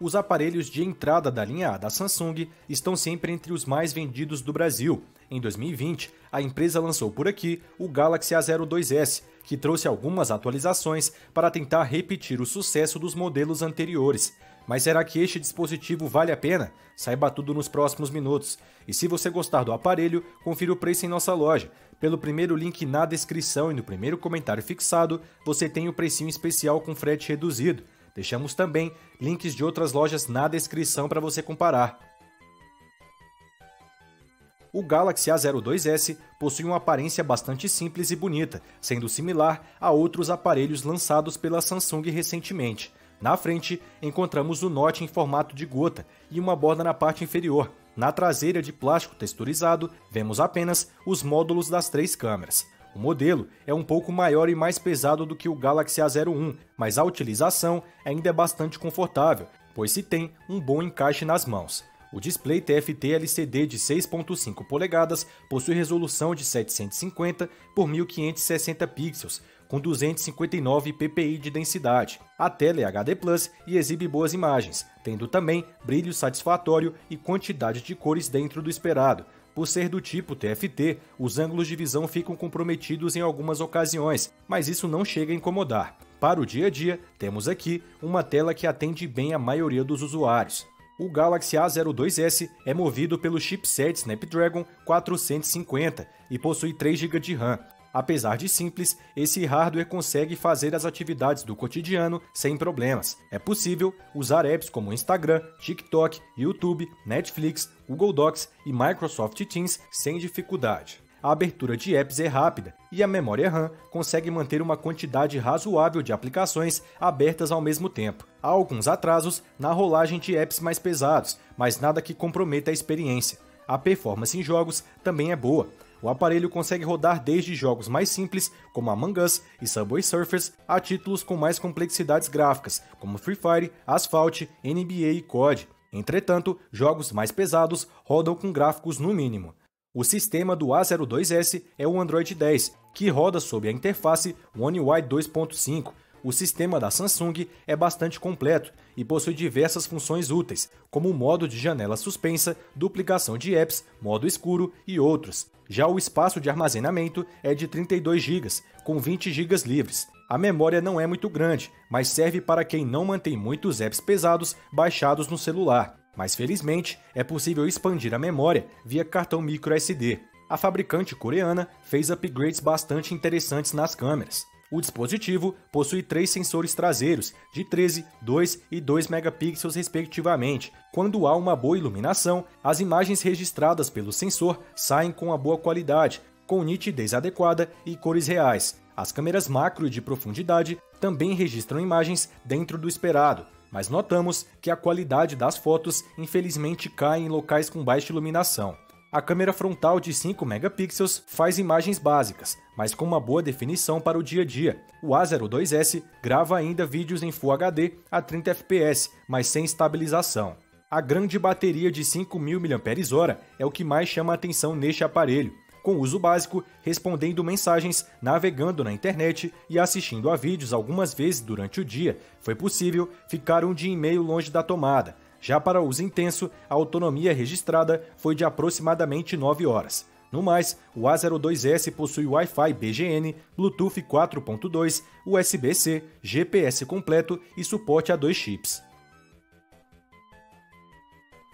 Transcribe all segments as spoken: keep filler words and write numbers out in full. os aparelhos de entrada da linha A da Samsung estão sempre entre os mais vendidos do Brasil. Em dois mil e vinte, a empresa lançou por aqui o Galaxy A zero dois S, que trouxe algumas atualizações para tentar repetir o sucesso dos modelos anteriores. Mas será que este dispositivo vale a pena? Saiba tudo nos próximos minutos. E se você gostar do aparelho, confira o preço em nossa loja. Pelo primeiro link na descrição e no primeiro comentário fixado, você tem o precinho especial com frete reduzido. Deixamos também links de outras lojas na descrição para você comparar. O Galaxy A zero dois S possui uma aparência bastante simples e bonita, sendo similar a outros aparelhos lançados pela Samsung recentemente. Na frente, encontramos o Note em formato de gota e uma borda na parte inferior. Na traseira, de plástico texturizado, vemos apenas os módulos das três câmeras. O modelo é um pouco maior e mais pesado do que o Galaxy A zero um, mas a utilização ainda é bastante confortável, pois se tem um bom encaixe nas mãos. O display T F T L C D de seis vírgula cinco polegadas possui resolução de setecentos e cinquenta por mil quinhentos e sessenta pixels, com duzentos e cinquenta e nove ppi de densidade. A tela é H D plus, e exibe boas imagens, tendo também brilho satisfatório e quantidade de cores dentro do esperado. Por ser do tipo T F T, os ângulos de visão ficam comprometidos em algumas ocasiões, mas isso não chega a incomodar. Para o dia a dia, temos aqui uma tela que atende bem a maioria dos usuários. O Galaxy A zero dois S é movido pelo chipset Snapdragon quatrocentos e cinquenta e possui três gigas de RAM. Apesar de simples, esse hardware consegue fazer as atividades do cotidiano sem problemas. É possível usar apps como Instagram, TikTok, YouTube, Netflix, Google Docs e Microsoft Teams sem dificuldade. A abertura de apps é rápida e a memória RAM consegue manter uma quantidade razoável de aplicações abertas ao mesmo tempo. Há alguns atrasos na rolagem de apps mais pesados, mas nada que comprometa a experiência. A performance em jogos também é boa. O aparelho consegue rodar desde jogos mais simples, como Among Us e Subway Surfers, a títulos com mais complexidades gráficas, como Free Fire, Asphalt, N B A e C O D. Entretanto, jogos mais pesados rodam com gráficos no mínimo. O sistema do A zero dois S é o Android dez, que roda sob a interface One U I dois ponto cinco. O sistema da Samsung é bastante completo e possui diversas funções úteis, como o modo de janela suspensa, duplicação de apps, modo escuro e outros. Já o espaço de armazenamento é de trinta e dois gigas, com vinte gigas livres. A memória não é muito grande, mas serve para quem não mantém muitos apps pesados baixados no celular. Mas felizmente, é possível expandir a memória via cartão microSD. A fabricante coreana fez upgrades bastante interessantes nas câmeras. O dispositivo possui três sensores traseiros, de treze, dois e dois megapixels respectivamente. Quando há uma boa iluminação, as imagens registradas pelo sensor saem com uma boa qualidade, com nitidez adequada e cores reais. As câmeras macro e de profundidade também registram imagens dentro do esperado, mas notamos que a qualidade das fotos infelizmente cai em locais com baixa iluminação. A câmera frontal de cinco megapixels faz imagens básicas, mas com uma boa definição para o dia a dia. O A zero dois S grava ainda vídeos em Full H D a trinta F P S, mas sem estabilização. A grande bateria de cinco mil miliampères-hora é o que mais chama a atenção neste aparelho, com uso básico, respondendo mensagens, navegando na internet e assistindo a vídeos algumas vezes durante o dia, foi possível ficar um dia e meio longe da tomada. Já para uso intenso, a autonomia registrada foi de aproximadamente nove horas. No mais, o A zero dois S possui Wi-Fi B G N, Bluetooth quatro ponto dois, U S B C, G P S completo e suporte a dois chips.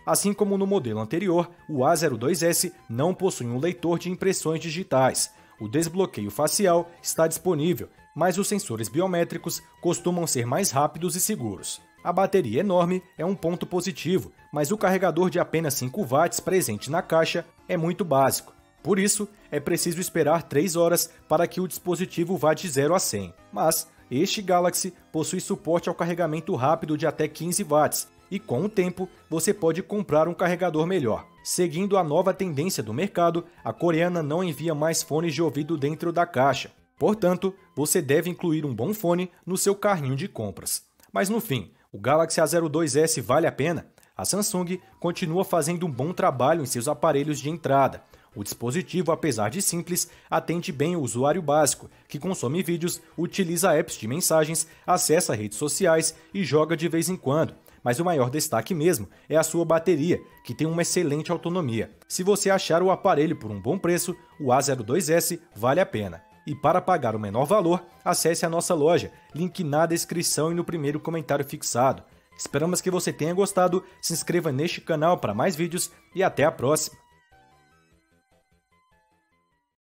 Assim como no modelo anterior, o A zero dois S não possui um leitor de impressões digitais. O desbloqueio facial está disponível, mas os sensores biométricos costumam ser mais rápidos e seguros. A bateria enorme é um ponto positivo, mas o carregador de apenas cinco watts presente na caixa é muito básico. Por isso, é preciso esperar três horas para que o dispositivo vá de zero a cem. Mas este Galaxy possui suporte ao carregamento rápido de até quinze watts, e com o tempo, você pode comprar um carregador melhor. Seguindo a nova tendência do mercado, a coreana não envia mais fones de ouvido dentro da caixa. Portanto, você deve incluir um bom fone no seu carrinho de compras. Mas no fim, o Galaxy A zero dois S vale a pena? A Samsung continua fazendo um bom trabalho em seus aparelhos de entrada. O dispositivo, apesar de simples, atende bem o usuário básico, que consome vídeos, utiliza apps de mensagens, acessa redes sociais e joga de vez em quando. mas o maior destaque mesmo é a sua bateria, que tem uma excelente autonomia. Se você achar o aparelho por um bom preço, o A zero dois S vale a pena. E para pagar o menor valor, acesse a nossa loja, link na descrição e no primeiro comentário fixado. Esperamos que você tenha gostado, se inscreva neste canal para mais vídeos e até a próxima!